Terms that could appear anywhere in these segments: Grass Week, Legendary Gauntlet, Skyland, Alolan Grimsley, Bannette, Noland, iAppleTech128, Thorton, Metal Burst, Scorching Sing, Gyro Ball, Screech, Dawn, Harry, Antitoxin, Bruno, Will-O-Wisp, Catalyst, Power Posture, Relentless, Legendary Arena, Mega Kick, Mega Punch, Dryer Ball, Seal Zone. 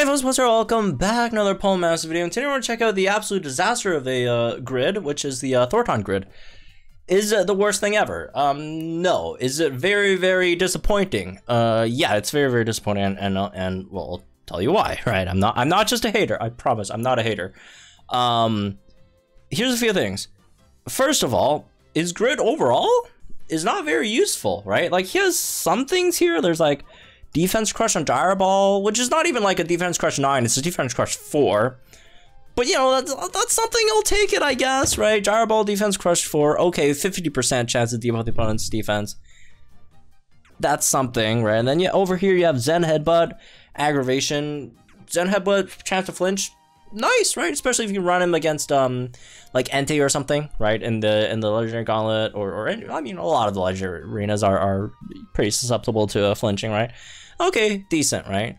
Hey folks, what's up? Welcome back, another Pokemon Masters video, and today we're going to check out the absolute disaster of a grid, which is the Thorton grid. Is it the worst thing ever? No. Is it very, very disappointing? Yeah, it's very, very disappointing, and well, I'll tell you why, right? I'm not just a hater, I promise, I'm not a hater. Here's a few things. First of all, his grid overall is not very useful, right? Like, he has some things here, there's like Defense Crush on Dryer Ball, which is not even like a Defense Crush 9, it's a Defense Crush 4. But, you know, that's something, I'll take it, I guess, right? Gyro Ball, Defense Crush 4, okay, 50% chance to debuff the opponent's defense. That's something, right? And then, yeah, over here you have Zen Headbutt, Aggravation, Zen Headbutt, chance to flinch, nice, right? Especially if you run him against, like, Entei or something, right? In the Legendary Gauntlet, or I mean, a lot of the Legendary Arenas are pretty susceptible to flinching, right? Okay, decent, right?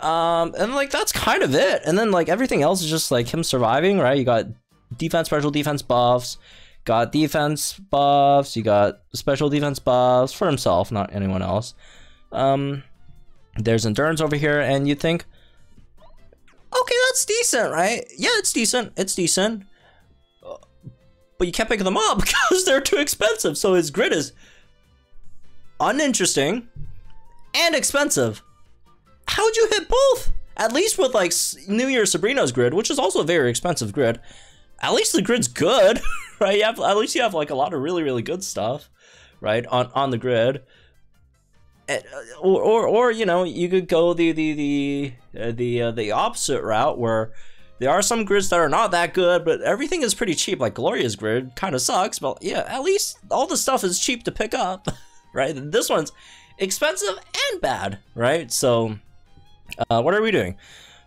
And like that's kind of it. And then like everything else is just like him surviving, right? You got defense, special defense buffs, got defense buffs, you got special defense buffs for himself, not anyone else. There's endurance over here, and you think, okay, that's decent, right? Yeah, it's decent, it's decent. But you can't pick them up because they're too expensive. So his grid is uninteresting and expensive. How'd you hit both? At least with like New Year Sabrina's grid, which is also a very expensive grid, at least the grid's good, right? You have, at least you have like a lot of really, really good stuff, right? On the grid, or you know, you could go the opposite route where there are some grids that are not that good, but everything is pretty cheap. Like Gloria's grid kind of sucks, but yeah, at least all the stuff is cheap to pick up, right? This one's expensive and bad, right? So what are we doing?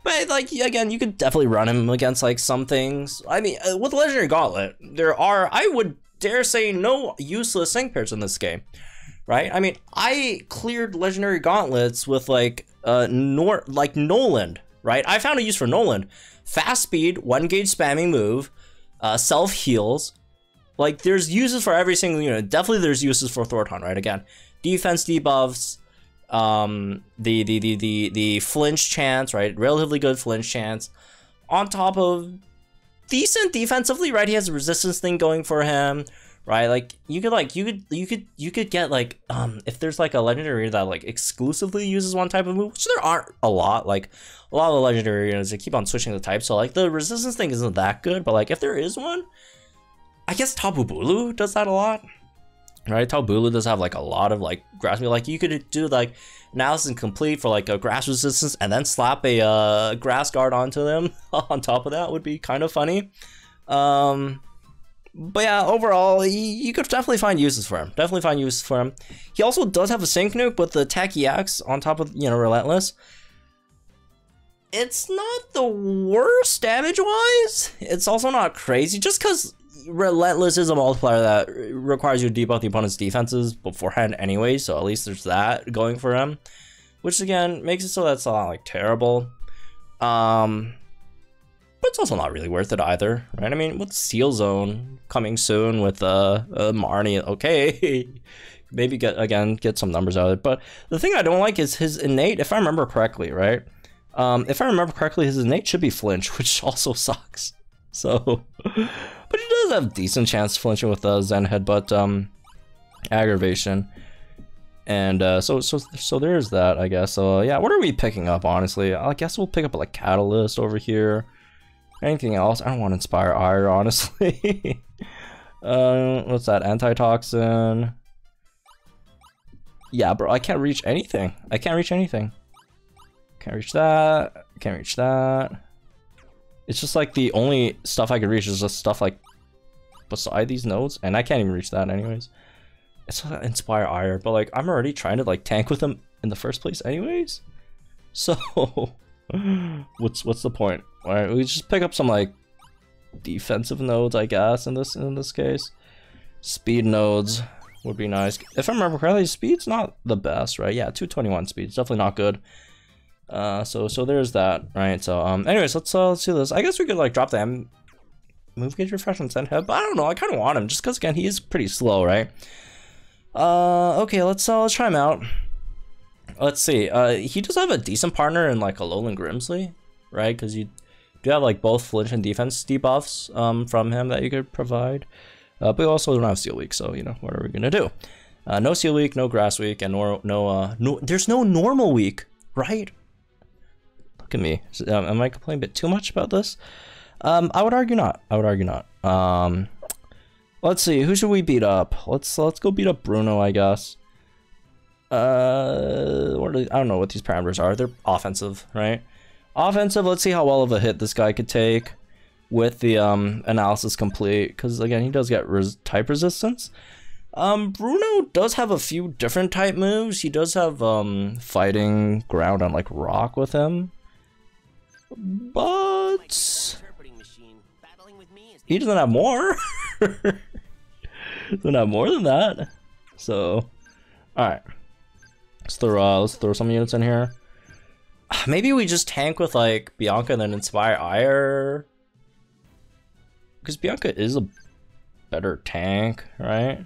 But like, again, you could definitely run him against like some things. I mean, with Legendary Gauntlet, there are, I would dare say, no useless sync pairs in this game, right? I mean, I cleared Legendary Gauntlets with like Noland, right? I found a use for Noland. Fast speed, 1 gauge spamming move, self heals. Like, there's uses for every single unit. Definitely there's uses for Thorton, right? Again, defense debuffs, the flinch chance, right? Relatively good flinch chance. On top of decent defensively, right? He has a resistance thing going for him, right? Like you could get like if there's like a legendary that like exclusively uses one type of move, which there aren't a lot. Like a lot of the legendary units, they keep on switching the type, so like the resistance thing isn't that good. But like if there is one, I guess Tapu Bulu does that a lot. Right, Tapu Bulu does have like a lot of like grass. Like you could do like analysis complete for like a grass resistance, and then slap a grass guard onto them. On top of that would be kind of funny. But yeah, overall, you could definitely find uses for him. Definitely find uses for him. He also does have a Sync Nuke with the Tacky Axe on top of, you know, Relentless. It's not the worst damage wise. It's also not crazy, just because Relentless is a multiplier that requires you to debuff the opponent's defenses beforehand anyway, so at least there's that going for him, which again makes it so that's not like terrible. But it's also not really worth it either, right? I mean, with Seal Zone coming soon with Marnie, okay, maybe get some numbers out of it. But the thing I don't like is his innate, if I remember correctly, right? If I remember correctly, his innate should be flinch, which also sucks. So, but he does have a decent chance of flinching with Zen Headbutt, Aggravation, and so there's that, I guess. So yeah, what are we picking up? Honestly, I guess we'll pick up like Catalyst over here. Anything else? I don't want to Inspire Ire, honestly. What's that? Antitoxin. Yeah, bro, I can't reach anything. I can't reach anything. Can't reach that. Can't reach that. It's just like the only stuff I could reach is just stuff like beside these nodes, and I can't even reach that anyways. It's not Inspire Ire, but like I'm already trying to like tank with them in the first place anyways. So what's the point? All right, we just pick up some like defensive nodes, I guess, in this case. Speed nodes would be nice. If I remember correctly, speed's not the best, right? Yeah, 221 speed's definitely not good. So there's that, right? So anyways, let's do this. I guess we could like drop the move gauge refresh on Zen Head, but I don't know, I kind of want him just because, again, he is pretty slow, right? Okay, let's try him out. Let's see. He does have a decent partner in like Alolan Grimsley, right? Because you do have like both flinch and defense debuffs from him that you could provide. But you also don't have Steel Week, so you know, what are we gonna do? No Seal Week, no Grass Week, and no, there's no Normal Week, right? Look at me. Am I complaining a bit too much about this? I would argue not. I would argue not. Let's see. Who should we beat up? Let's go beat up Bruno, I guess. I don't know what these parameters are. They're offensive, right? Offensive. Let's see how well of a hit this guy could take with the analysis complete, because again, he does get type resistance. Bruno does have a few different type moves. He does have fighting, ground on like rock with him, but he doesn't have more. Doesn't have more than that. So, all right, let's throw some units in here. Maybe we just tank with like Bianca and then Inspire Ire, because Bianca is a better tank, right?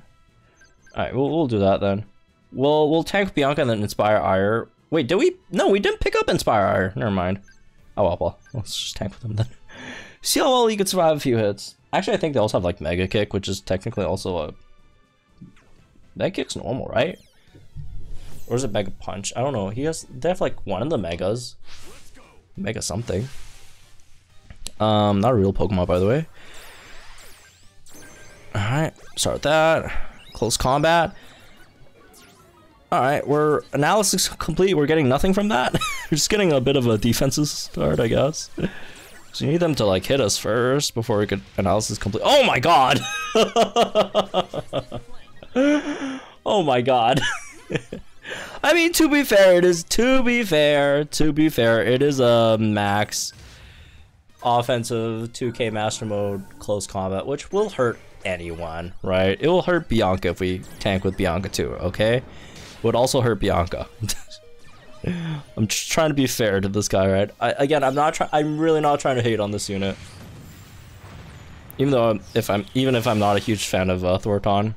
Alright, we'll do that then. We'll tank Bianca and then Inspire Ire. Wait, did we? No, we didn't pick up Inspire Ire. Never mind. Oh well, let's just tank with him then. See how well he could survive a few hits. Actually, I think they also have like Mega Kick, which is technically also a... Mega Kick's normal, right? Or is it Mega Punch? I don't know. They have like one of the Megas. Mega something. Not a real Pokemon, by the way. Alright, start that. Close combat. Alright, we're analysis complete. We're getting nothing from that. We're just getting a bit of a defensive start, I guess. So you need them to like hit us first before we could analysis complete. Oh my god! Oh my god. I mean, to be fair, it is a max offensive 2K master mode close combat, which will hurt anyone, right? It will hurt Bianca if we tank with Bianca too, okay? Would also hurt Bianca. I'm just trying to be fair to this guy, right? I'm really not trying to hate on this unit. Even though even if I'm not a huge fan of Thorton.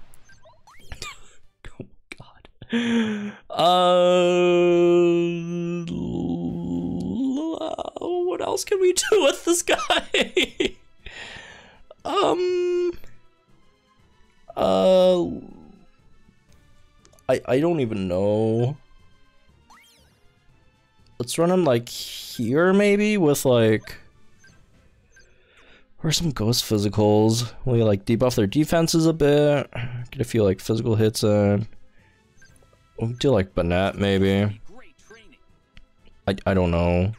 Oh god. What else can we do with this guy? I don't even know. Let's run him like here maybe with like, or some ghost physicals. We like debuff their defenses a bit. Get a few like physical hits in. We'll do like Bannette maybe. I don't know.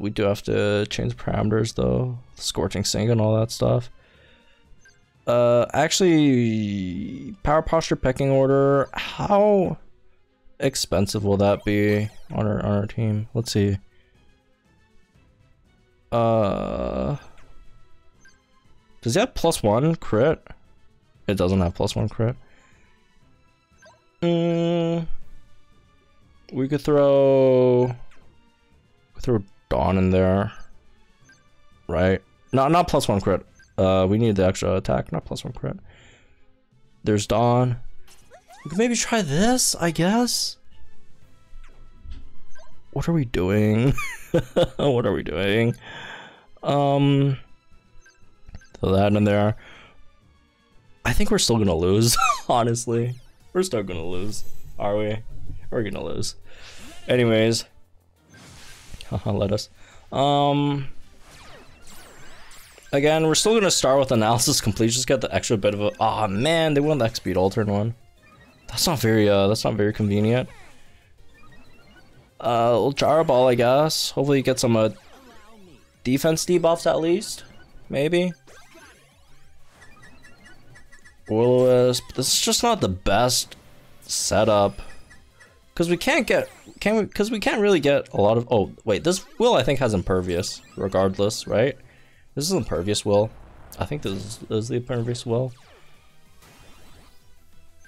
We do have to change the parameters though. Scorching Sing and all that stuff. Actually, power posture pecking order. How expensive will that be on our team? Let's see. Does that +1 crit? It doesn't have +1 crit. We could throw Dawn in there, right? Not +1 crit. We need the extra attack, not +1 crit. There's Dawn. We could maybe try this, I guess. What are we doing? What are we doing? Throw that in there. I think we're still gonna lose. Honestly, we're still gonna lose, are we? We're gonna lose. Anyways, let us. Again, we're still gonna start with analysis complete. Just get the extra bit of a. Ah, man, they won the X-Speed all turn one. That's not very convenient. Little Gyro Ball, I guess. Hopefully, you get some defense debuffs at least. Maybe. Will-O-Wisp. This is just not the best setup. Because we can't really get a lot of. Oh wait, this Will I think has Impervious, regardless, right? This is Impervious Will. I think this is the Impervious Will.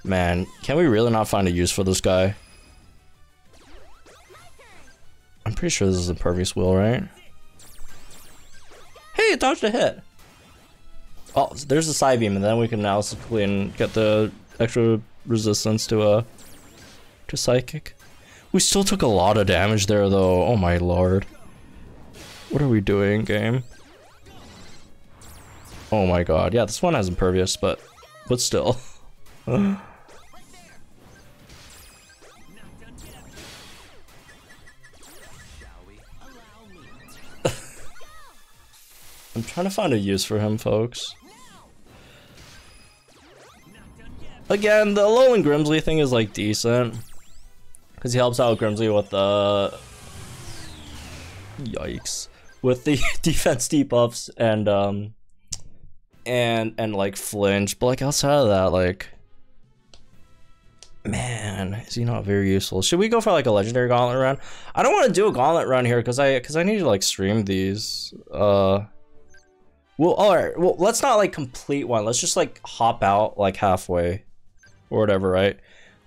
Man, can we really not find a use for this guy? I'm pretty sure this is Impervious Will, right? Hey, it dodged a hit! Oh, so there's the side beam, and then we can analysis and get the extra resistance to Psychic. We still took a lot of damage there though, oh my lord. What are we doing, game? Oh my god, yeah, this one has Impervious, but still. I'm trying to find a use for him, folks. Again, the Alolan Grimsley thing is like decent, because he helps out Grimsley with the yikes, with the defense debuffs and like flinch. But like outside of that, like man, is he not very useful? Should we go for like a legendary gauntlet run? I don't want to do a gauntlet run here because I need to like stream these. Well, alright, well, let's not like complete one. Let's just like hop out like halfway or whatever, right?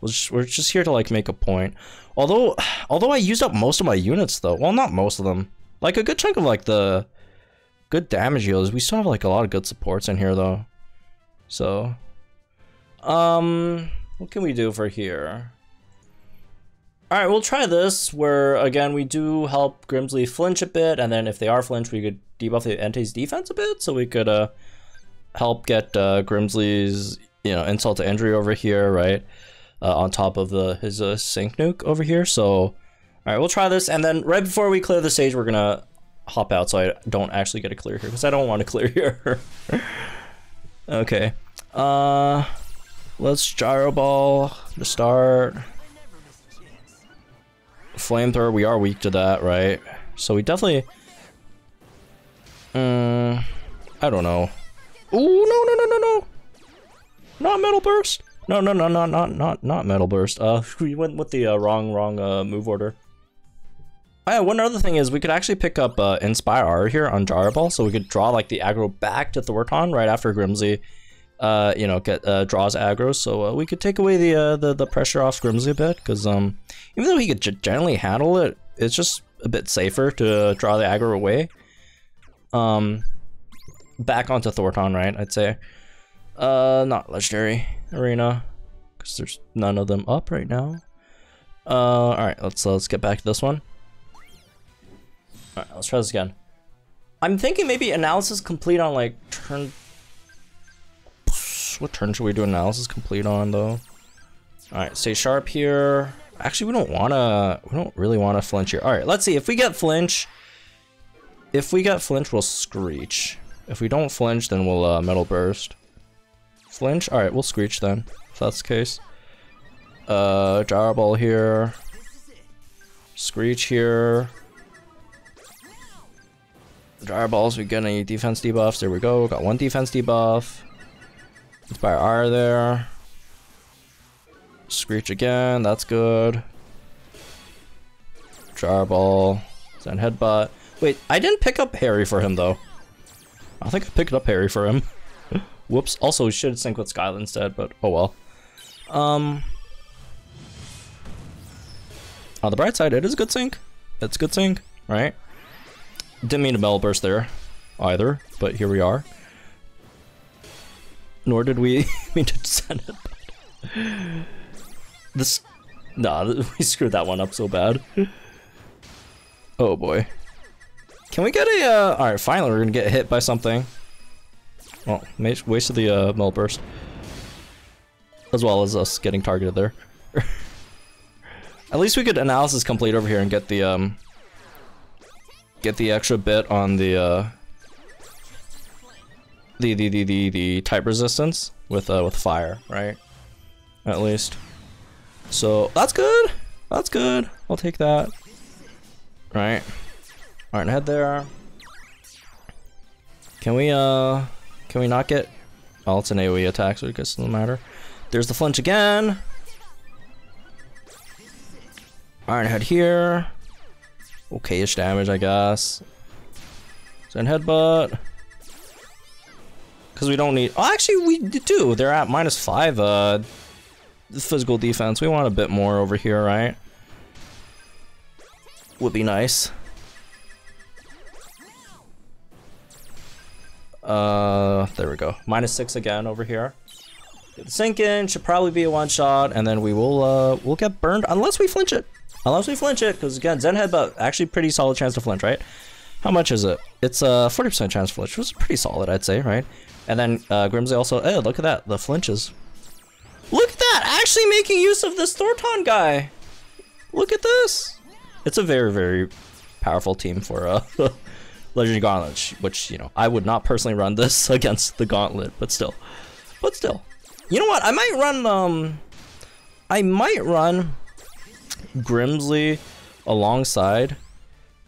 We're just here to like make a point. Although I used up most of my units though. Well, not most of them. Like a good chunk of like the good damage yields. We still have like a lot of good supports in here though. So, what can we do for here? Alright, we'll try this where, again, we do help Grimsley flinch a bit, and then if they are flinched, we could debuff the Entei's defense a bit, so we could help get Grimsley's, you know, insult to injury over here, right? On top of his Sink Nuke over here, so... Alright, we'll try this, and then right before we clear the stage, we're gonna hop out so I don't actually get a clear here, because I don't want to clear here. Okay. Let's Gyro Ball to start. Flamethrower, we are weak to that, right? So we definitely... I don't know. Ooh, no. Not Metal Burst. No, not Metal Burst. We went with the wrong move order. Oh yeah, one other thing is we could actually pick up Inspire Ire here on Dryer Ball, so we could draw like the aggro back to Thorton right after Grimsley, you know, draws aggro, so we could take away the pressure off Grimsley a bit, because even though he could generally handle it, it's just a bit safer to draw the aggro away. Back onto Thorton, right? I'd say. Not Legendary Arena, because there's none of them up right now. All right, let's get back to this one. All right, let's try this again. I'm thinking maybe analysis complete on like turn. What turn should we do analysis complete on though? Alright, stay sharp here. Actually, we don't really wanna flinch here. Alright, let's see. If we get flinch, we'll Screech. If we don't flinch, then we'll Metal Burst. Flinch? Alright, we'll Screech then, if that's the case. Gyro Ball here. Screech here. Gyro Balls, we get any defense debuffs. There we go, got one defense debuff. Inspire Ire there. Screech again, that's good. Dryer Ball. Zen Headbutt. Wait, I didn't pick up Harry for him though. I think I picked up Harry for him. Whoops. Also, we should sync with Skyland instead, but oh well. On the bright side, it is a good sync. It's a good sync, right? Didn't mean to Metal Burst there either, but here we are. Nor did we mean to send it. This, nah, we screwed that one up so bad. Oh boy. Can we get a, all right, finally we're gonna get hit by something. Well, wasted the Metal Burst. As well as us getting targeted there. At least we could analysis complete over here and get the extra bit on the type resistance with fire, right? At least. So that's good. That's good. I'll take that. Right. Iron Head there. Can we not get? Oh, it's an AoE attack, so it doesn't matter. There's the flinch again. Iron Head here. Okay-ish damage, I guess. Zen Headbutt. Because we don't need... Oh, actually, we do. They're at -5 physical defense. We want a bit more over here, right? Would be nice. There we go. -6 again over here. Get the sink in, should probably be a one shot, and then we will we'll get burned unless we flinch it. Unless we flinch it, because again, Zen Headbutt, actually pretty solid chance to flinch, right? How much is it? It's a 40% chance to flinch, which is pretty solid, I'd say, right? And then Grimsley also, oh, look at that, the flinches. Look at that, actually making use of this Thorton guy. Look at this. It's a very, very powerful team for Legendary Gauntlet, which, you know, I would not personally run this against the Gauntlet, but still. But still. You know what, I might run, Grimsley alongside,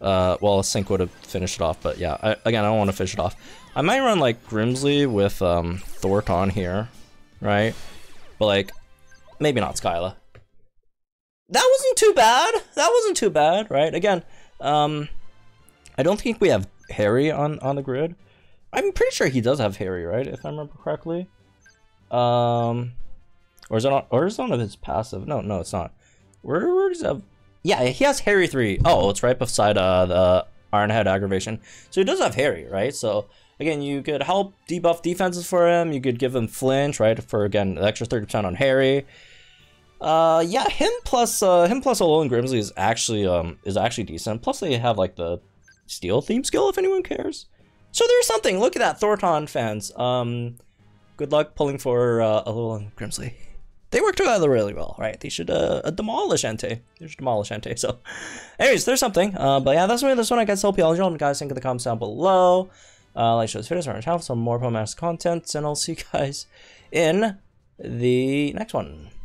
well, a Sync would have finished it off, but yeah, again, I don't want to finish it off. I might run, like, Grimsley with, Thorton here, right? But, like, maybe not Skyla. That wasn't too bad! That wasn't too bad, right? Again, I don't think we have Harry on the grid. I'm pretty sure he does have Harry, right? If I remember correctly. Or is it on, or is it on his passive? No, no, it's not. Where does he have? Yeah, he has Harry 3. Oh, it's right beside the Iron Head aggravation. So he does have Harry, right? So again, you could help debuff defenses for him. You could give him flinch, right? For again, the extra 30% on Harry. Yeah, him plus Alolan Grimsley is actually decent. Plus they have like the Steel theme skill if anyone cares. So there's something. Look at that, Thorton fans. Good luck pulling for Alolan Grimsley. They worked together really well, right? They should demolish Entei. They should demolish Entei. So, anyways, there's something. But yeah, that's this one. I guess hope you all enjoyed. Guys, think in the comments down below. Like, share this video, subscribe to our channel for some more Pokemon Masters content, and I'll see you guys in the next one.